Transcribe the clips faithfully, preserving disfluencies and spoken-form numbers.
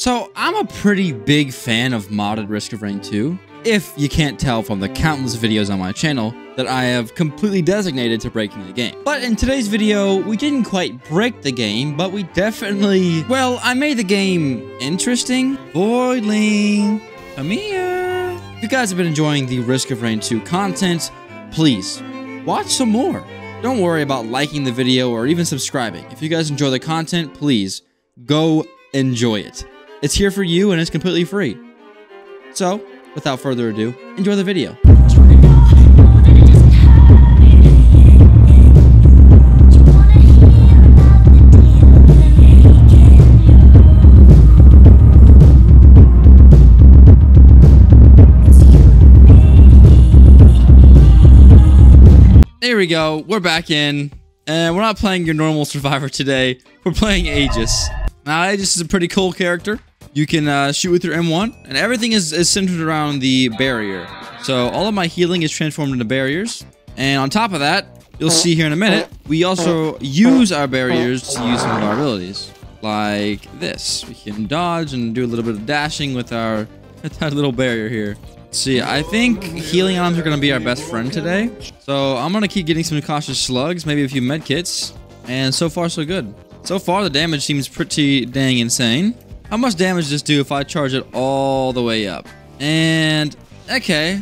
So I'm a pretty big fan of modded Risk of Rain two. If you can't tell from the countless videos on my channel that I have completely designated to breaking the game. But in today's video, we didn't quite break the game, but we definitely, well, I made the game interesting. Voidling, come here. If you guys have been enjoying the Risk of Rain two content, please watch some more. Don't worry about liking the video or even subscribing. If you guys enjoy the content, please go enjoy it. It's here for you and it's completely free. So, without further ado, enjoy the video. There we go, we're back in, and we're not playing your normal survivor today, we're playing Aegis. Now Aegis is a pretty cool character. You can uh, shoot with your M one, and everything is, is centered around the barrier. So all of my healing is transformed into barriers, and on top of that, you'll see here in a minute, we also use our barriers to use some of our abilities, like this. We can dodge and do a little bit of dashing with our, with our little barrier here. See, I think healing items are going to be our best friend today. So I'm going to keep getting some cautious slugs, maybe a few med kits. And so far, so good. So far, the damage seems pretty dang insane. How much damage does this do if I charge it all the way up? And, okay.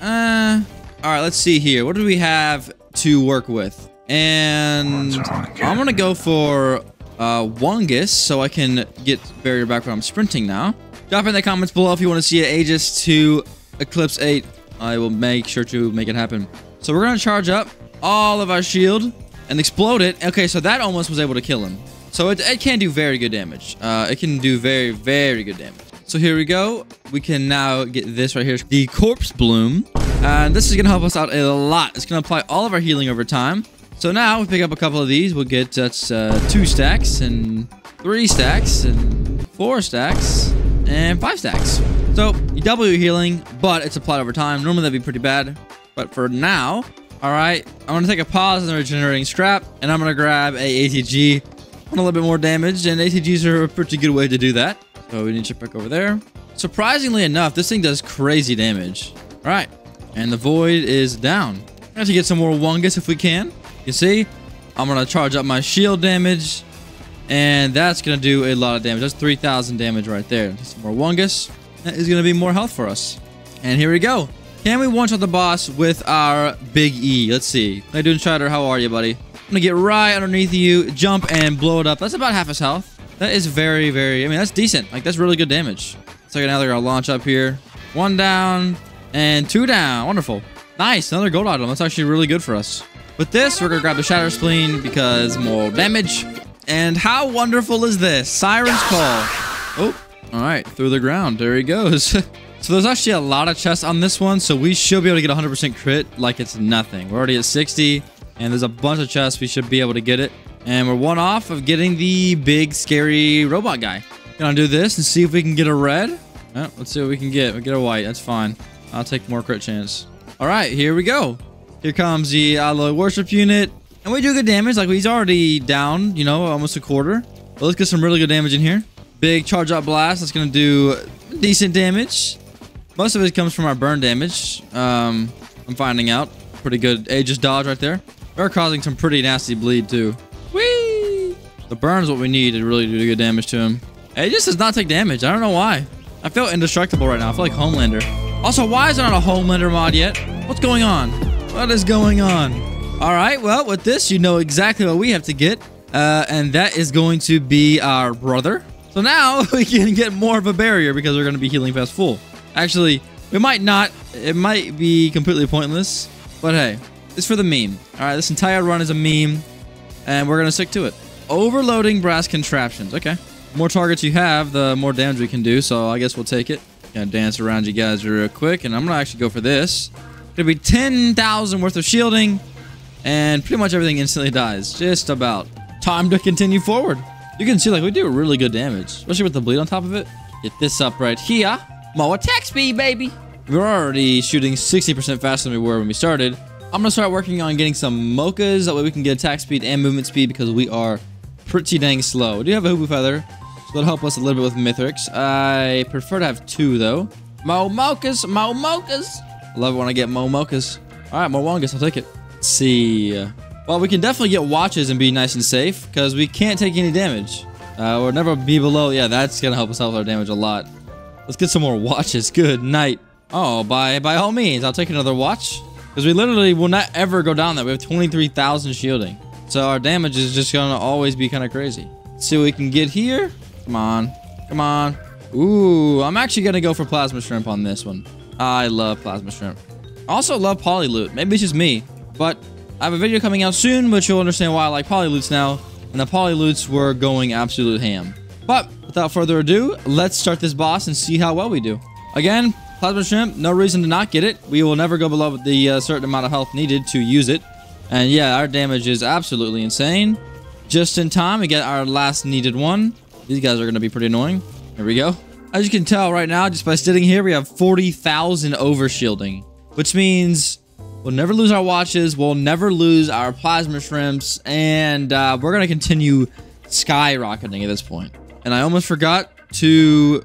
Uh, all right, let's see here. What do we have to work with? And I'm going to go for uh, Wongus so I can get barrier back when I'm sprinting now. Drop in the comments below if you want to see an Aegis two Eclipse eight. I will make sure to make it happen. So we're going to charge up all of our shield and explode it. Okay, so that almost was able to kill him. So it, it can do very good damage. Uh, it can do very, very good damage. So here we go. We can now get this right here. The Corpse Bloom. And uh, this is going to help us out a lot. It's going to apply all of our healing over time. So now we pick up a couple of these. We'll get that's uh, two stacks and three stacks and four stacks and five stacks. So you double your healing, but it's applied over time. Normally that'd be pretty bad, but for now, all right, I'm gonna take a pause in the regenerating scrap, and I'm gonna grab a A T G. Want a little bit more damage, and A T Gs are a pretty good way to do that. So we need to check back over there. Surprisingly enough, this thing does crazy damage. All right, and the void is down. I have to get some more Wongus if we can. You see, I'm gonna charge up my shield damage, and that's gonna do a lot of damage. That's three thousand damage right there. Some more Wongus. That is going to be more health for us. And here we go. Can we one-shot the boss with our Big E? Let's see. How you doing, Shatter? How are you, buddy? I'm going to get right underneath you, jump, and blow it up. That's about half his health. That is very, very... I mean, that's decent. Like, that's really good damage. So now they're going to launch up here. One down, and two down. Wonderful. Nice. Another gold item. That's actually really good for us. With this, we're going to grab the Shatter Spleen because more damage. And how wonderful is this? Siren's Call. Oh. All right, through the ground. There he goes. So there's actually a lot of chests on this one, so we should be able to get one hundred percent crit like it's nothing. We're already at sixty, and there's a bunch of chests. We should be able to get it. And we're one off of getting the big, scary robot guy. Gonna do this and see if we can get a red. Oh, let's see what we can get. We'll get a white. That's fine. I'll take more crit chance. All right, here we go. Here comes the Alloy Worship Unit. And we do good damage. Like, he's already down, you know, almost a quarter. But let's get some really good damage in here. Big charge up blast. That's going to do decent damage. Most of it comes from our burn damage. Um, I'm finding out. Pretty good Aegis dodge right there. We're causing some pretty nasty bleed too. Whee! The burn is what we need to really do good damage to him. Aegis does not take damage. I don't know why. I feel indestructible right now. I feel like Homelander. Also, why is there not a Homelander mod yet? What's going on? What is going on? All right. Well, with this, you know exactly what we have to get. Uh, and that is going to be our brother. So now we can get more of a barrier because we're going to be healing fast full. Actually, we might not. It might be completely pointless. But hey, it's for the meme. All right, this entire run is a meme. And we're going to stick to it. Overloading Brass Contraptions. Okay. The more targets you have, the more damage we can do. So I guess we'll take it. Going to dance around you guys real quick. And I'm going to actually go for this. Going to be ten thousand worth of shielding. And pretty much everything instantly dies. Just about. Time to continue forward. You can see, like, we do really good damage, especially with the bleed on top of it. Get this up right here. More attack speed, baby. We're already shooting sixty percent faster than we were when we started. I'm going to start working on getting some mochas. That way we can get attack speed and movement speed because we are pretty dang slow. We do have a Hoopoe Feather, So that'll help us a little bit with Mithrix. I prefer to have two, though. Momokus! Momokus! Love it when I get Momokus. All right, Wongus, I'll take it. Let's see. Well, we can definitely get watches and be nice and safe, because we can't take any damage. Uh, we'll never be below. Yeah, that's going to help us help our damage a lot. Let's get some more watches. Good night. Oh, by, by all means, I'll take another watch. Because we literally will not ever go down that. We have twenty-three thousand shielding. So our damage is just going to always be kind of crazy. Let's see what we can get here. Come on. Come on. Ooh, I'm actually going to go for Plasma Shrimp on this one. I love Plasma Shrimp. I also love Poly Loot. Maybe it's just me. But I have a video coming out soon, but you'll understand why I like Poly Loots now. And the Poly Loots were going absolute ham. But without further ado, let's start this boss and see how well we do. Again, Plasma Shrimp, no reason to not get it. We will never go below the uh, certain amount of health needed to use it. And yeah, our damage is absolutely insane. Just in time, we get our last needed one. These guys are going to be pretty annoying. Here we go. As you can tell right now, just by sitting here, we have forty thousand overshielding, which means we'll never lose our watches, we'll never lose our Plasma Shrimps, and uh, we're going to continue skyrocketing at this point. And I almost forgot to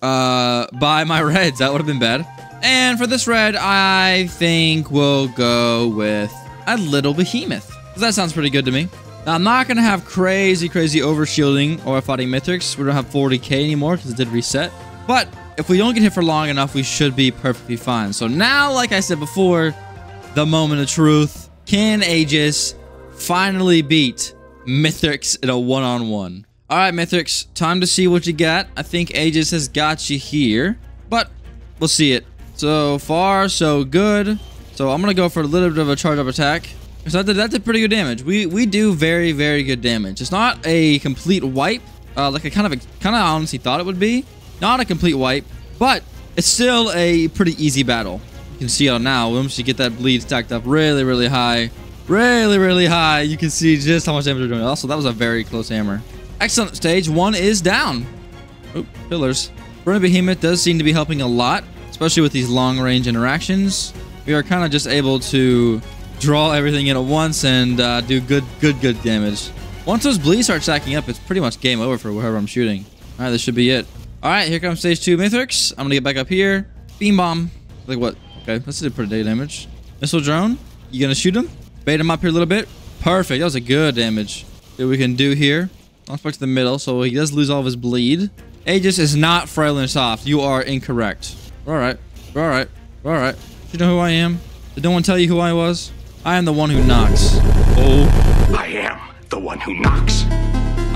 uh, buy my reds. That would have been bad. And for this red, I think we'll go with a little Behemoth. That sounds pretty good to me. Now, I'm not going to have crazy, crazy overshielding or fighting Mithrix. We don't have forty K anymore because it did reset. But if we don't get hit for long enough, we should be perfectly fine. So now, like I said before, the moment of truth. Can Aegis finally beat Mithrix in a one-on-one? All right, Mithrix, time to see what you got. I think Aegis has got you here, but we'll see it. So far, so good. So I'm going to go for a little bit of a charge-up attack. So that did, that did pretty good damage. We we do very, very good damage. It's not a complete wipe, uh, like I kind of, kind of honestly thought it would be. Not a complete wipe, but it's still a pretty easy battle. You can see how now, once you get that bleed stacked up really, really high, really, really high, you can see just how much damage we're doing. Also, that was a very close hammer. Excellent. Stage one is down. Oh, pillars. Burning Behemoth does seem to be helping a lot, especially with these long-range interactions. We are kind of just able to draw everything in at once and uh, do good, good, good damage. Once those bleeds start stacking up, it's pretty much game over for whoever I'm shooting. All right, this should be it. All right, here comes stage two Mithrix. I'm going to get back up here. Beam bomb. Like what? Okay, that's a pretty good damage. Missile drone. You gonna shoot him? Bait him up here a little bit. Perfect. That was a good damage that we can do here. Let's back to the middle, so he does lose all of his bleed. Aegis is not frail and soft. You are incorrect. All right. All right. All right. You know who I am? Did no one tell you who I was? I am the one who knocks. Oh. I am the one who knocks.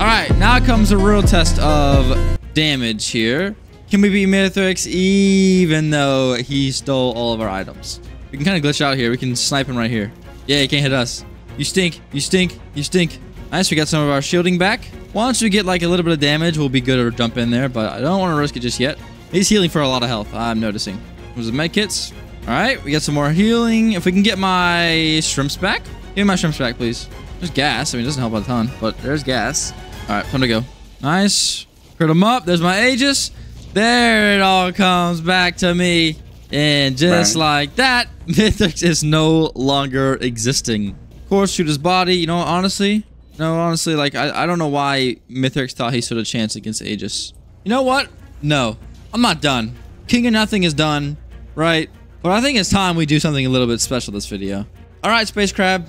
All right. Now comes the real test of damage here. Can we beat Mithrix even though he stole all of our items? We can kind of glitch out here. We can snipe him right here. Yeah, he can't hit us. You stink. You stink. You stink. Nice. We got some of our shielding back. Once we get like a little bit of damage, we'll be good to jump in there, but I don't want to risk it just yet. He's healing for a lot of health, I'm noticing. Those are med kits. All right. We got some more healing. If we can get my shrimps back. Give me my shrimps back, please. There's gas. I mean, it doesn't help a ton, but there's gas. All right. Time to go. Nice. Crit him up. There's my Aegis. There it all comes back to me. And just right. like that, Mithrix is no longer existing. Of course, shoot his body. You know, honestly, no, honestly, like, I, I don't know why Mithrix thought he stood a chance against Aegis. You know what? No, I'm not done. King of Nothing is done, right? But I think it's time we do something a little bit special this video. All right, Space Crab,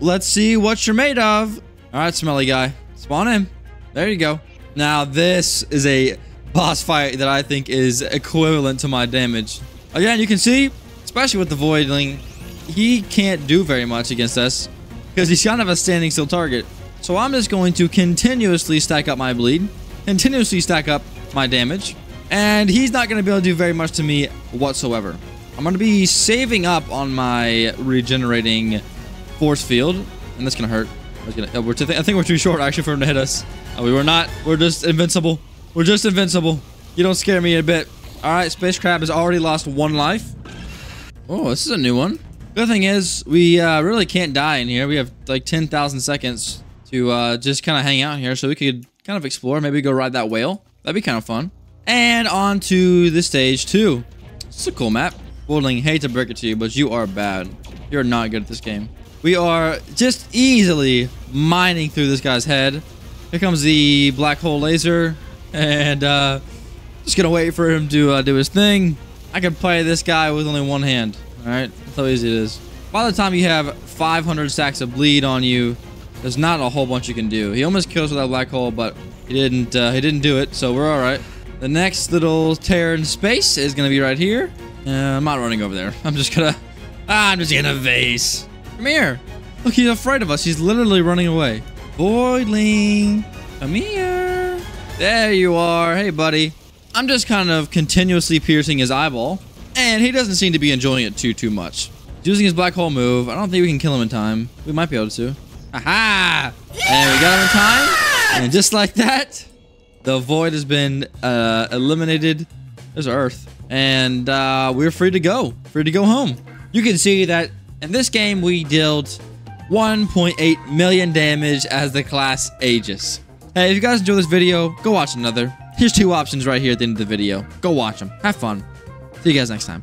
let's see what you're made of. All right, smelly guy, spawn in. There you go. Now, this is a boss fight that I think is equivalent to my damage. Again, you can see, especially with the Voidling, he can't do very much against us because he's kind of a standing still target. So I'm just going to continuously stack up my bleed, continuously stack up my damage, and he's not going to be able to do very much to me whatsoever. I'm going to be saving up on my regenerating force field, and that's going to hurt. I, was gonna, we're I think we're too short actually for him to hit us. Uh, we were not. We're just invincible. We're just invincible. You don't scare me a bit. All right, Space Crab has already lost one life. Oh, this is a new one. Good thing is, we uh, really can't die in here. We have like ten thousand seconds to uh, just kind of hang out here. So we could kind of explore. Maybe go ride that whale. That'd be kind of fun. And on to the stage two. It's a cool map. Voidling, hate to break it to you, but you are bad. You're not good at this game. We are just easily mining through this guy's head. Here comes the black hole laser. and uh, just gonna wait for him to uh, do his thing. I can play this guy with only one hand. All right, that's how easy it is. By the time you have five hundred stacks of bleed on you, there's not a whole bunch you can do. He almost kills with that black hole, but he didn't. Uh, he didn't do it, so we're all right. The next little tear in space is gonna be right here. Uh, I'm not running over there. I'm just gonna. Ah, I'm just gonna vase. Come here. Look, he's afraid of us. He's literally running away. Voidling, come here. There you are. Hey, buddy. I'm just kind of continuously piercing his eyeball, and he doesn't seem to be enjoying it too, too much. Using his black hole move, I don't think we can kill him in time. We might be able to. Aha! And we got him in time. And just like that, the void has been uh, eliminated. There's Earth. And uh, we're free to go. Free to go home. You can see that in this game, we dealt one point eight million damage as the class Aegis. Hey, if you guys enjoy this video, go watch another. Here's two options right here at the end of the video. Go watch them. Have fun. See you guys next time.